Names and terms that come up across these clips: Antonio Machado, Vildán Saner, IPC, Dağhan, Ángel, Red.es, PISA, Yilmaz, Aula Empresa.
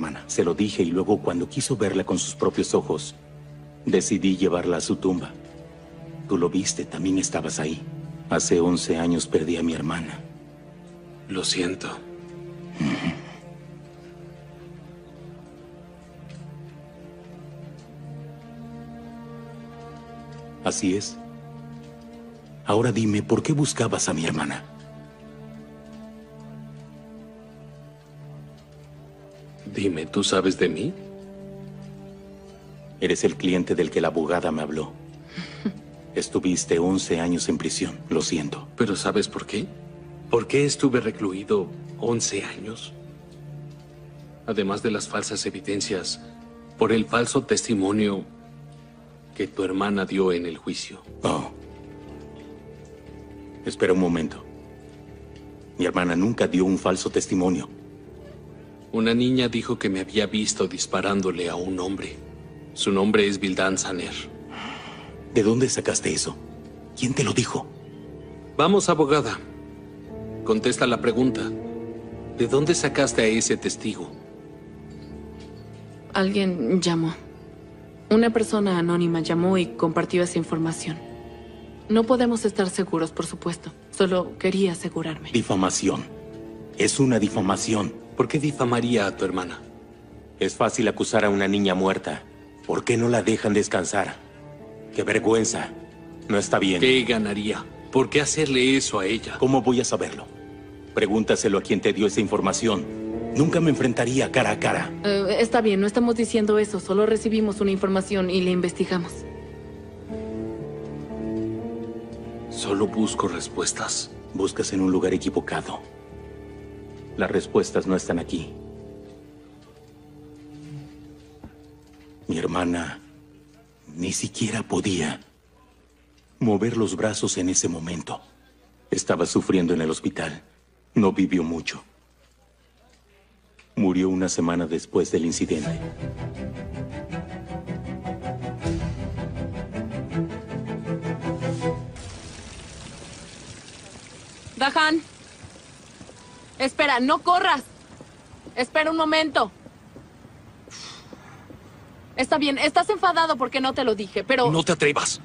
hermana. Se lo dije y luego, cuando quiso verla con sus propios ojos, decidí llevarla a su tumba. Tú lo viste, también estabas ahí. Hace 11 años perdí a mi hermana. Lo siento. Así es. Ahora dime, ¿por qué buscabas a mi hermana? Dime, ¿tú sabes de mí? Eres el cliente del que la abogada me habló. Estuviste 11 años en prisión, lo siento. ¿Pero sabes por qué? ¿Por qué estuve recluido 11 años? Además de las falsas evidencias, por el falso testimonio que tu hermana dio en el juicio. Oh. Espera un momento. Mi hermana nunca dio un falso testimonio. Una niña dijo que me había visto disparándole a un hombre. Su nombre es Vildán Saner. ¿De dónde sacaste eso? ¿Quién te lo dijo? Vamos, abogada. Contesta la pregunta. ¿De dónde sacaste a ese testigo? Alguien llamó. Una persona anónima llamó y compartió esa información. No podemos estar seguros, por supuesto. Solo quería asegurarme. Difamación. Es una difamación. ¿Por qué difamaría a tu hermana? Es fácil acusar a una niña muerta. ¿Por qué no la dejan descansar? ¡Qué vergüenza! No está bien. ¿Qué ganaría? ¿Por qué hacerle eso a ella? ¿Cómo voy a saberlo? Pregúntaselo a quien te dio esa información. Nunca me enfrentaría cara a cara. Está bien, no estamos diciendo eso. Solo recibimos una información y la investigamos. Solo busco respuestas. Buscas en un lugar equivocado. Las respuestas no están aquí. Mi hermana ni siquiera podía mover los brazos en ese momento. Estaba sufriendo en el hospital. No vivió mucho. Murió una semana después del incidente. Dağhan. Espera, no corras. Espera un momento. Está bien, estás enfadado porque no te lo dije, pero... No te atrevas.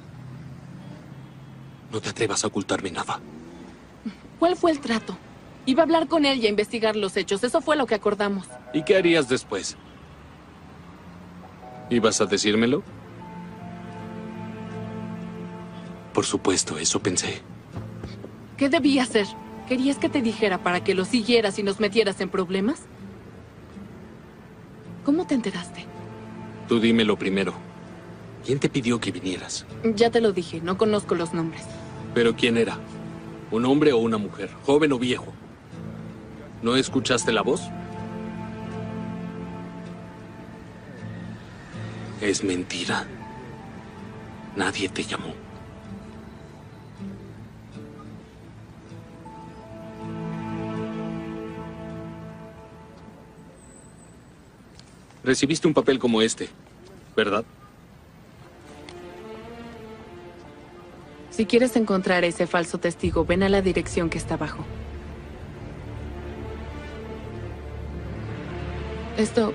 No te atrevas a ocultarme nada. ¿Cuál fue el trato? Iba a hablar con él y a investigar los hechos. Eso fue lo que acordamos. ¿Y qué harías después? ¿Ibas a decírmelo? Por supuesto, eso pensé. ¿Qué debía hacer? ¿Querías que te dijera para que lo siguieras y nos metieras en problemas? ¿Cómo te enteraste? Tú dímelo primero. ¿Quién te pidió que vinieras? Ya te lo dije, no conozco los nombres. ¿Pero quién era? ¿Un hombre o una mujer? ¿Joven o viejo? ¿No escuchaste la voz? Es mentira. Nadie te llamó. Recibiste un papel como este, ¿verdad? Si quieres encontrar a ese falso testigo, ven a la dirección que está abajo. Esto...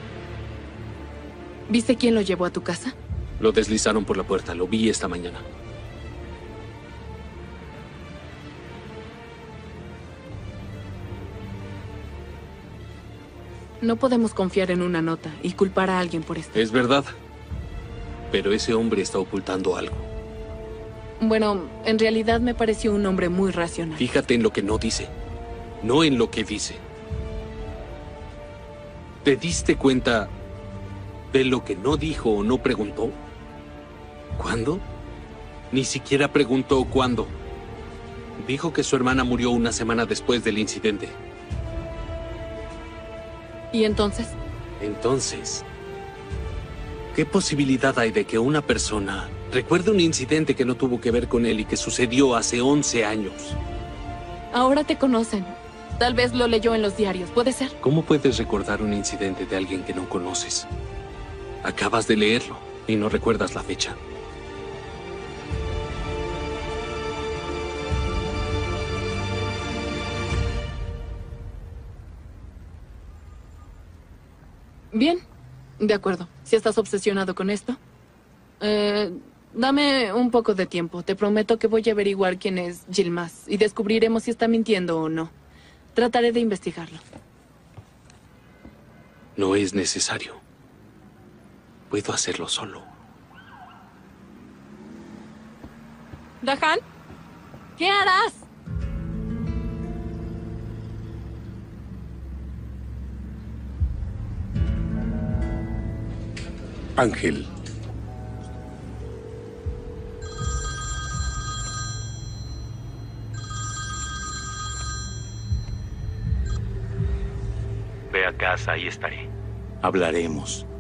¿Viste quién lo llevó a tu casa? Lo deslizaron por la puerta, lo vi esta mañana. No podemos confiar en una nota y culpar a alguien por esto. Es verdad. Pero ese hombre está ocultando algo. Bueno, en realidad me pareció un hombre muy racional. Fíjate en lo que no dice, no en lo que dice. ¿Te diste cuenta de lo que no dijo o no preguntó? ¿Cuándo? Ni siquiera preguntó cuándo. Dijo que su hermana murió una semana después del incidente. ¿Y entonces? Entonces, ¿qué posibilidad hay de que una persona recuerde un incidente que no tuvo que ver con él y que sucedió hace 11 años? Ahora te conocen. Tal vez lo leyó en los diarios, ¿puede ser? ¿Cómo puedes recordar un incidente de alguien que no conoces? Acabas de leerlo y no recuerdas la fecha. Bien, de acuerdo. Si estás obsesionado con esto, dame un poco de tiempo. Te prometo que voy a averiguar quién es Yilmaz y descubriremos si está mintiendo o no. Trataré de investigarlo. No es necesario. Puedo hacerlo solo. ¿Dağhan? ¿Qué harás? Ángel. Ve a casa, ahí estaré. Hablaremos.